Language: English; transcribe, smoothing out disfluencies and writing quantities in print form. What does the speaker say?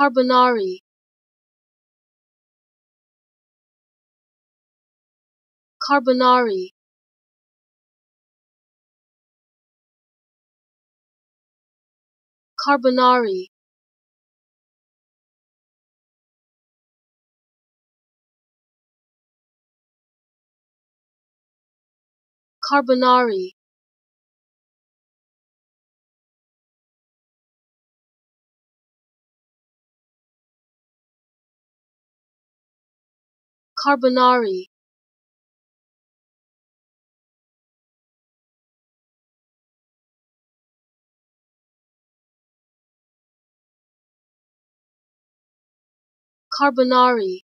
Carbonari. Carbonari. Carbonari. Carbonari. Carbonari. Carbonari.